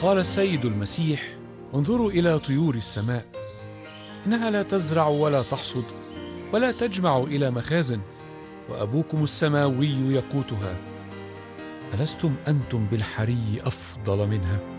قال السيد المسيح: انظروا إلى طيور السماء، إنها لا تزرع ولا تحصد ولا تجمع إلى مخازن، وأبوكم السماوي يقوتها. ألستم أنتم بالحري أفضل منها؟